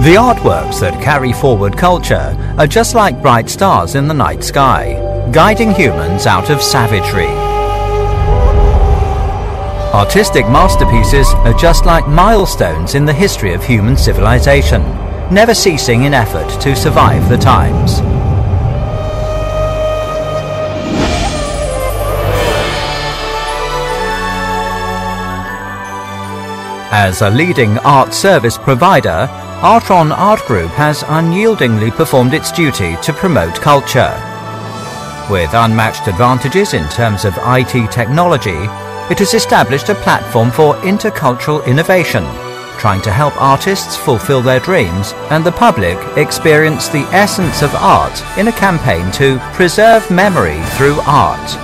The artworks that carry forward culture are just like bright stars in the night sky, guiding humans out of savagery. Artistic masterpieces are just like milestones in the history of human civilization, never ceasing in effort to survive the times. As a leading art service provider, Artron Art Group has unyieldingly performed its duty to promote culture. With unmatched advantages in terms of IT technology, it has established a platform for intercultural innovation, trying to help artists fulfill their dreams and the public experience the essence of art in a campaign to preserve memory through art.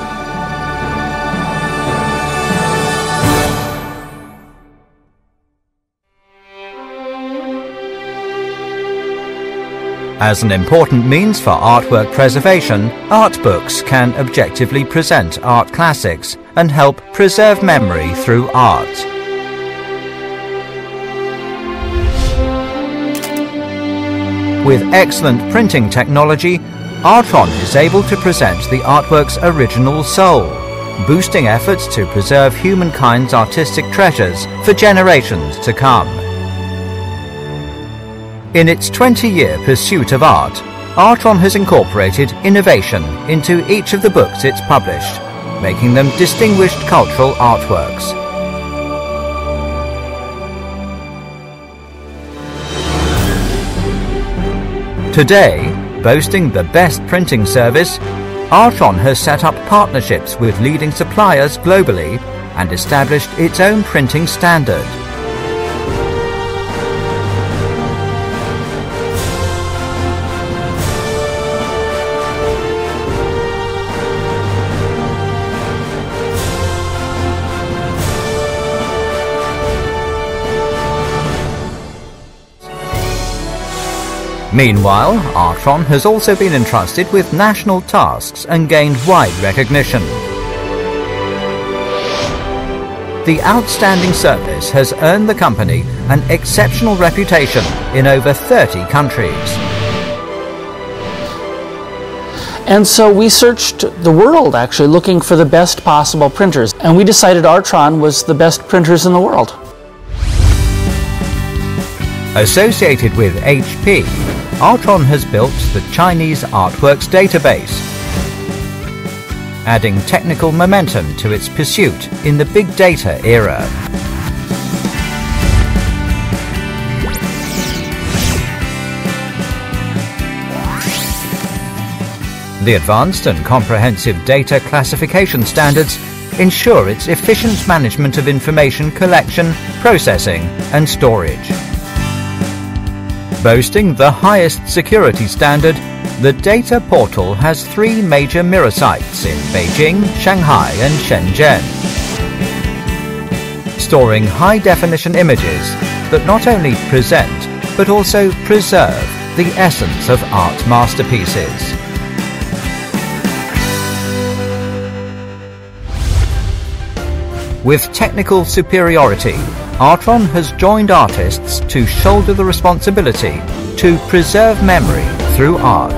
As an important means for artwork preservation, art books can objectively present art classics and help preserve memory through art. With excellent printing technology, Artron is able to present the artwork's original soul, boosting efforts to preserve humankind's artistic treasures for generations to come. In its 20-year pursuit of art, Artron has incorporated innovation into each of the books it's published, making them distinguished cultural artworks. Today, boasting the best printing service, Artron has set up partnerships with leading suppliers globally and established its own printing standard. Meanwhile, Artron has also been entrusted with national tasks and gained wide recognition. The outstanding service has earned the company an exceptional reputation in over 30 countries. And so we searched the world, actually, looking for the best possible printers, and we decided Artron was the best printers in the world. Associated with HP, Artron has built the Chinese Artworks Database, adding technical momentum to its pursuit in the big data era. The advanced and comprehensive data classification standards ensure its efficient management of information collection, processing, and storage. Boasting the highest security standard, the data portal has three major mirror sites in Beijing, Shanghai, and Shenzhen, storing high-definition images that not only present but also preserve the essence of art masterpieces. With technical superiority, Artron has joined artists to shoulder the responsibility to preserve memory through art.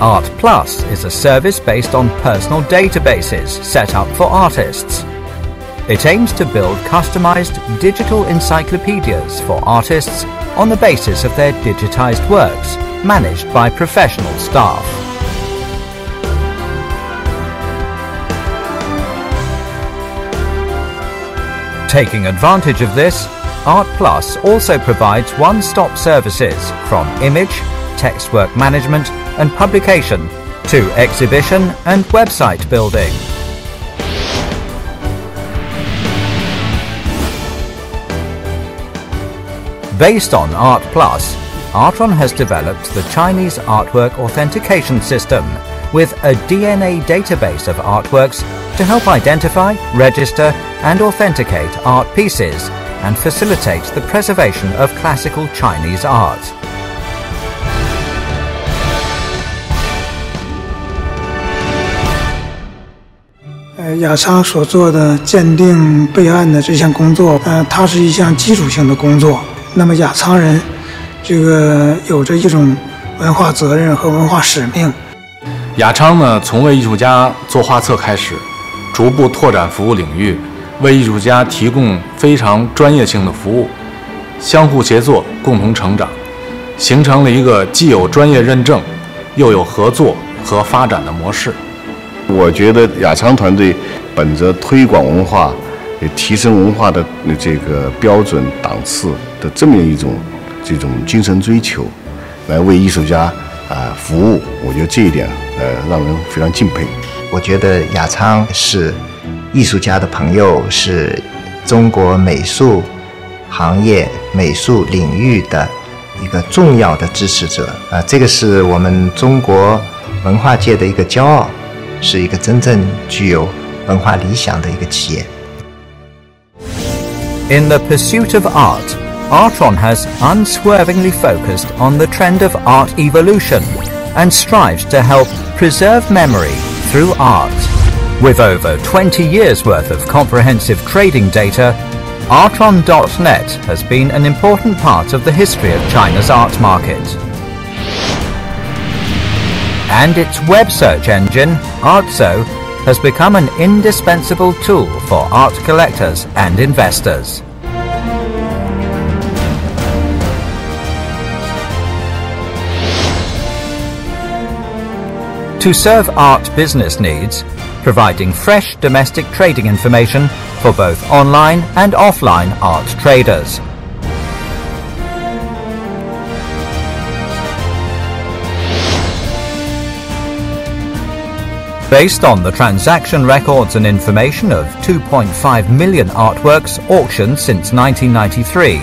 Art Plus is a service based on personal databases set up for artists. It aims to build customized digital encyclopedias for artists on the basis of their digitized works, managed by professional staff. Taking advantage of this, Art Plus also provides one-stop services from image, textwork management and publication to exhibition and website building. Based on Art Plus, Artron has developed the Chinese Artwork Authentication System with a DNA database of artworks to help identify, register, and authenticate art pieces and facilitate the preservation of classical Chinese art. 雅商所做的鉴定备案的这项工作，它是一项基础性的工作。那么雅昌人，这个有着一种文化责任和文化使命。雅昌呢，从为艺术家做画册开始，逐步拓展服务领域，为艺术家提供非常专业性的服务，相互协作，共同成长，形成了一个既有专业认证，又有合作和发展的模式。 我觉得雅昌团队本着推广文化、提升文化的这个标准档次的这么一种精神追求，来为艺术家服务，我觉得这一点让人非常敬佩。我觉得雅昌是艺术家的朋友，是中国美术行业、美术领域的一个重要的支持者啊，这个是我们中国文化界的一个骄傲。 是一个真正具有文化理想的一个企业。In the pursuit of art, Artron has unswervingly focused on the trend of art evolution and strives to help preserve memory through art. With over 20 years worth of comprehensive trading data, Artron.net has been an important part of the history of China's art market. And its web search engine, Artso, has become an indispensable tool for art collectors and investors. To serve art business needs, providing fresh domestic trading information for both online and offline art traders. Based on the transaction records and information of 2.5 million artworks auctioned since 1993,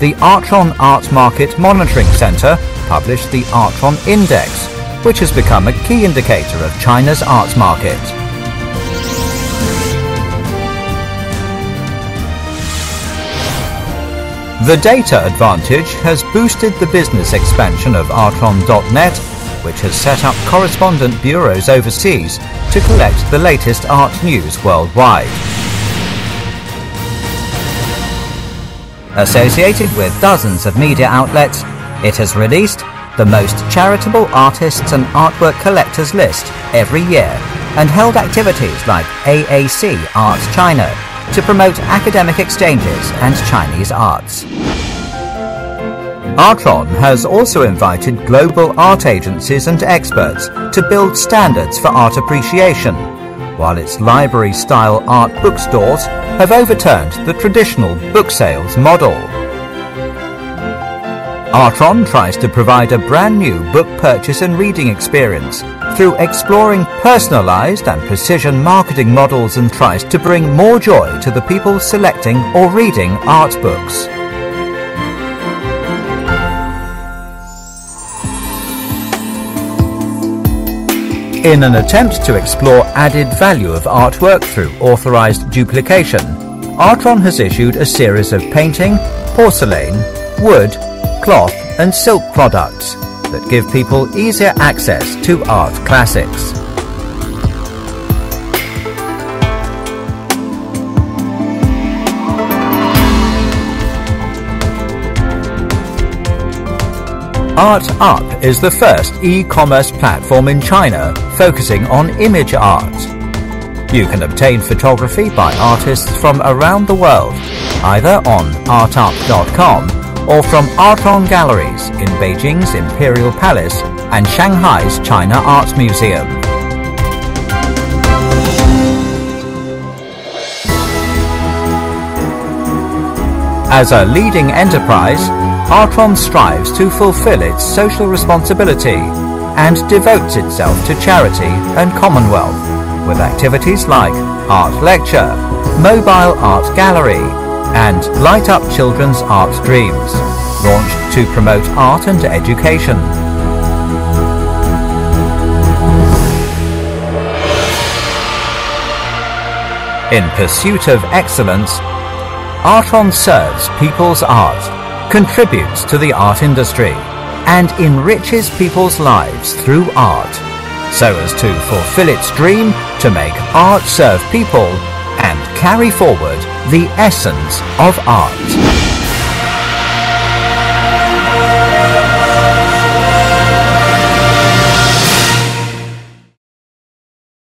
the Artron Art Market Monitoring Center published the Artron Index, which has become a key indicator of China's art market. The data advantage has boosted the business expansion of Artron.net, which has set up correspondent bureaus overseas to collect the latest art news worldwide. Associated with dozens of media outlets, it has released the most charitable artists and artwork collectors list every year and held activities like AAC Arts China to promote academic exchanges and Chinese arts. Artron has also invited global art agencies and experts to build standards for art appreciation, while its library-style art bookstores have overturned the traditional book sales model. Artron tries to provide a brand new book purchase and reading experience through exploring personalized and precision marketing models and tries to bring more joy to the people selecting or reading art books. In an attempt to explore added value of artwork through authorized duplication, Artron has issued a series of painting, porcelain, wood, cloth and silk products that give people easier access to art classics. ArtUp is the first e-commerce platform in China focusing on image art. You can obtain photography by artists from around the world, either on ArtUp.com or from Artron Galleries in Beijing's Imperial Palace and Shanghai's China Art Museum. As a leading enterprise, Artron strives to fulfill its social responsibility and devotes itself to charity and commonwealth with activities like Art Lecture, Mobile Art Gallery and Light Up Children's Art Dreams, launched to promote art and education. In pursuit of excellence, Artron serves people's art, contributes to the art industry and enriches people's lives through art. so as to fulfill its dream to make art serve people and carry forward the essence of art.